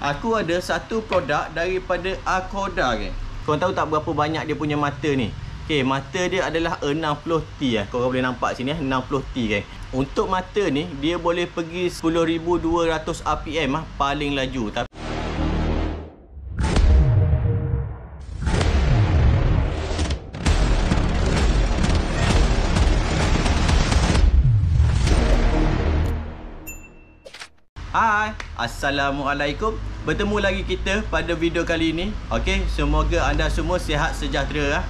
Aku ada satu produk daripada Akoda, okay. Korang tahu tak berapa banyak dia punya mata ni? Okay, mata dia adalah 60T lah. Korang boleh nampak sini lah, 60T, okay. Untuk mata ni, dia boleh pergi 10,200 RPM lah, paling laju. Tapi hai, Assalamualaikum. Bertemu lagi kita pada video kali ini. Okey, semoga anda semua sihat sejahtera lah.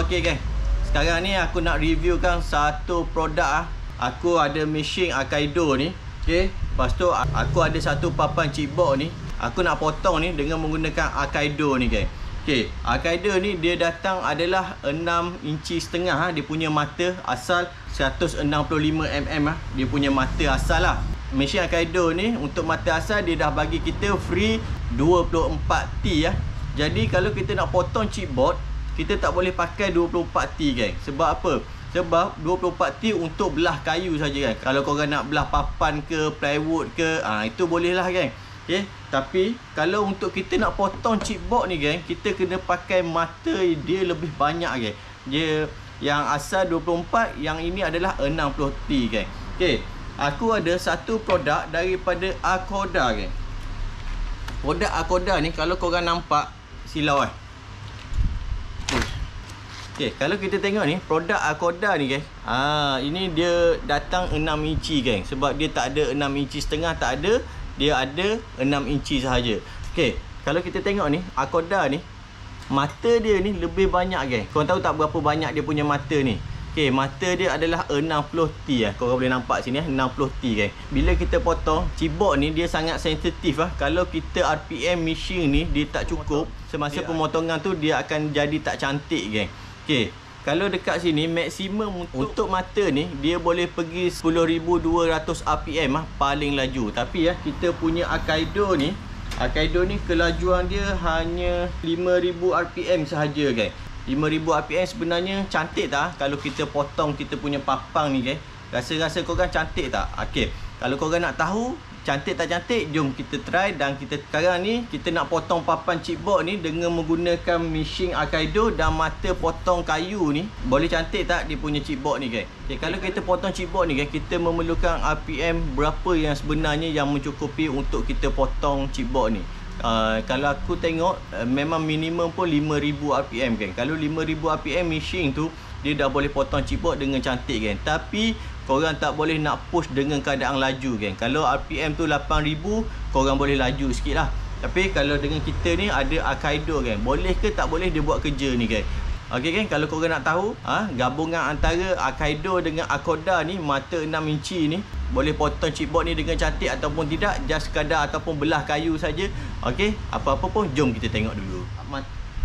Okey guys, sekarang ni aku nak reviewkan satu produk lah. Aku ada mesin Akaido ni. Okey, lepas tu aku ada satu papan chipboard ni. Aku nak potong ni dengan menggunakan Akaido ni guys. Okey, Akaido ni dia datang adalah 6.5 inci. Dia punya mata asal 165mm lah. Dia punya mata asal lah. Mesin Akaido ni untuk mata asal dia dah bagi kita free 24T lah. Jadi kalau kita nak potong chipboard, kita tak boleh pakai 24T guys. Sebab apa? Sebab 24T untuk belah kayu saja kan. Kalau korang nak belah papan ke plywood ke, itu boleh lah guys. Okay? Tapi kalau untuk kita nak potong chipboard ni guys, kita kena pakai mata dia lebih banyak guys. Dia yang asal 24, yang ini adalah 60T guys. Okay. Aku ada satu produk daripada Akoda kan. Produk Akoda ni kalau korang nampak silau kan. Okay, kalau kita tengok ni produk Akoda ni guys. Ini dia datang 6 inci kan. Sebab dia tak ada 6.5 inci, tak ada. Dia ada 6 inci sahaja. Okay, kalau kita tengok ni Akoda ni, mata dia ni lebih banyak guys. Korang tahu tak berapa banyak dia punya mata ni? Okay, mata dia adalah 60T lah. Korang boleh nampak sini lah, 60T guys. Bila kita potong, chipboard ni dia sangat sensitif lah. Kalau kita RPM mesin ni dia tak cukup, semasa pemotongan tu dia akan jadi tak cantik guys. Okay, kalau dekat sini maksimum untuk mata ni dia boleh pergi 10,200 RPM lah, paling laju. Tapi lah kita punya Akaido ni, kelajuan dia hanya 5,000 RPM sahaja guys. 5,000 RPM sebenarnya cantik tak? Kalau kita potong kita punya papang ni guys, rasa-rasa korang cantik tak? Okey, kalau korang nak tahu cantik tak cantik, jom kita try. Dan kita sekarang ni kita nak potong papan chipboard ni dengan menggunakan mesin Akaido dan mata potong kayu ni. Boleh cantik tak dia punya chipboard ni guys? Okay, kalau kita potong chipboard ni guys, kita memerlukan RPM berapa yang sebenarnya yang mencukupi untuk kita potong chipboard ni? Kalau aku tengok memang minimum pun 5,000 RPM kan. Kalau 5,000 RPM mesin tu dia dah boleh potong chipboard dengan cantik kan. Tapi korang tak boleh nak push dengan keadaan laju kan. Kalau RPM tu 8,000, korang boleh laju sikit lah. Tapi kalau dengan kita ni ada Akaido kan, boleh ke tak boleh dia buat kerja ni kan. Okey kan, kalau korang nak tahu gabungan antara Akaido dengan Akoda ni, mata 6 inci ni boleh potong chipboard ni dengan cantik ataupun tidak, just kadar ataupun belah kayu saja. Okey, apa-apa pun jom kita tengok dulu.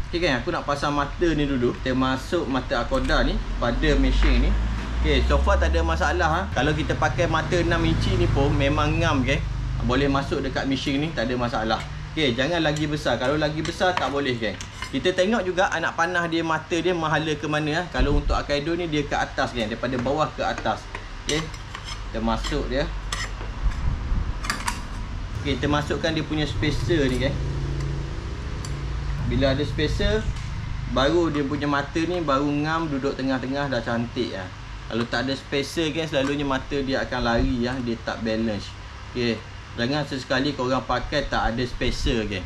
Okey kan, aku nak pasang mata ni dulu. Kita masuk mata Akoda ni pada mesin ni. Okey, so far tak ada masalah ha? Kalau kita pakai mata 6 inci ni pun memang ngam guys. Boleh masuk dekat mesin ni, tak ada masalah. Okey, jangan lagi besar. Kalau lagi besar tak boleh guys. Kita tengok juga anak panah dia, mata dia menghala ke mana lah. Kalau untuk Akaido ni dia ke atas kan, daripada bawah ke atas. Okey, kita masuk dia. Okey, kita masukkan dia punya spacer ni kan. Bila ada spacer, baru dia punya mata ni baru ngam, duduk tengah-tengah dah cantik lah. Kalau tak ada spacer kan, selalunya mata dia akan lari lah, dia tak balance. Okey, jangan sesekali korang pakai tak ada spacer kan.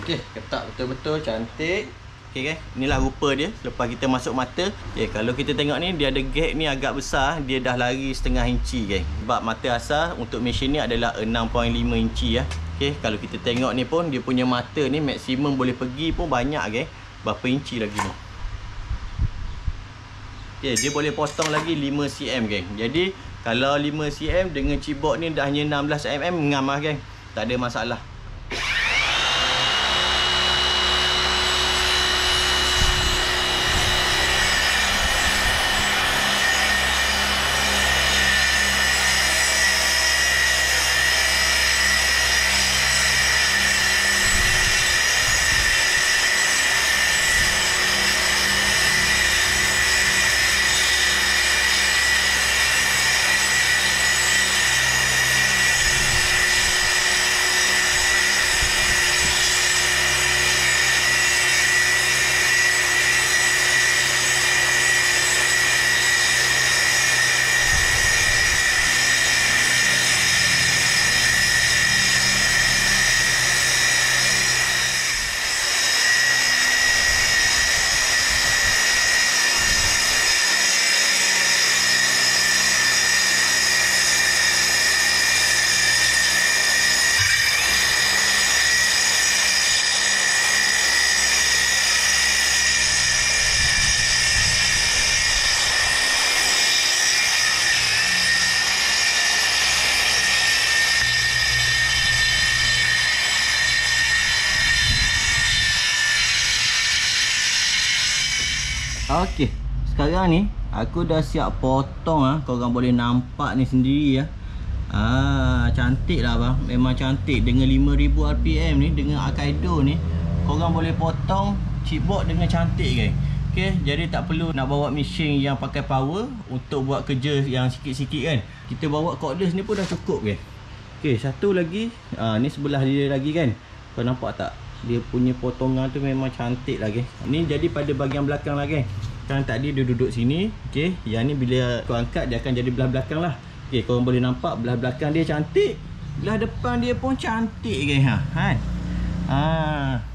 Okey, ketak betul-betul cantik. Okey guys, inilah rupa dia selepas kita masuk mata. Okey, kalau kita tengok ni dia ada gap ni agak besar, dia dah lari 0.5 inci guys. Sebab mata asal untuk mesin ni adalah 6.5 inci ah. Okey, kalau kita tengok ni pun dia punya mata ni maksimum boleh pergi pun banyak guys. Berapa inci lagi ni? Okey, dia boleh potong lagi 5 cm guys. Jadi kalau 5 cm dengan chipboard ni dah hanya 16 mm ngam ah guys. Tak ada masalah. Okey, sekarang ni aku dah siap potong ah. Korang boleh nampak ni sendiri ya. Cantik lah abang. Memang cantik dengan 5000 RPM ni, dengan Akaido ni, korang boleh potong chipboard dengan cantik guys. Okay, jadi tak perlu nak bawa mesin yang pakai power untuk buat kerja yang sikit-sikit kan. Kita bawa cordless ni pun dah cukup guys. Okay, satu lagi, ni sebelah dia lagi kan. Kau nampak tak? Dia punya potongan tu memang cantik lah guys. Ni jadi pada bahagian belakang lah guys. Kan tadi dia duduk sini. Okay, yang ni bila kau angkat dia akan jadi belah belakang lah. Okay, korang boleh nampak belah belakang dia cantik. Belah depan dia pun cantik guys.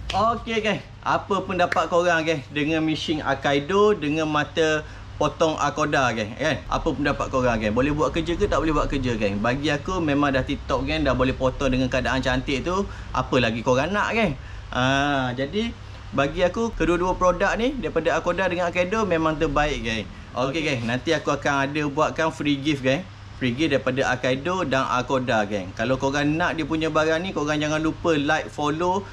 Okey guys, apa pendapat korang guys dengan mesin Akaido dengan mata potong Akoda guys kan? Apa pendapat korang guys? Boleh buat kerja ke tak boleh buat kerja guys? Bagi aku memang dah TikTok kan, dah boleh potong dengan keadaan cantik tu, apa lagi korang nak guys? Jadi bagi aku kedua-dua produk ni daripada Akoda dengan Akaido memang terbaik guys. Okey guys, nanti aku akan ada buatkan free gift guys. Free gift daripada Akaido dan Akoda geng. Kalau korang nak dia punya barang ni, korang jangan lupa like, follow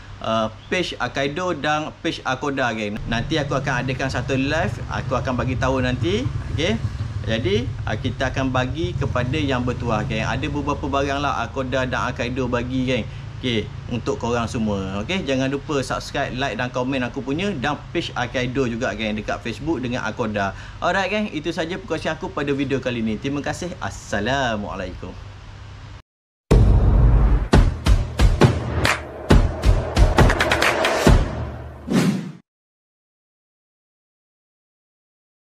page Akaido dan page Akoda geng. Nanti aku akan adakan satu live, aku akan bagi tahu nanti. Okey. Jadi kita akan bagi kepada yang bertuah geng. Ada beberapa barang lah Akoda dan Akaido bagi geng. Okey, untuk korang semua. Okey, jangan lupa subscribe, like dan komen aku punya dan page Akaido juga geng dekat Facebook dengan Akoda. Alright geng, itu saja perkongsian aku pada video kali ni. Terima kasih. Assalamualaikum.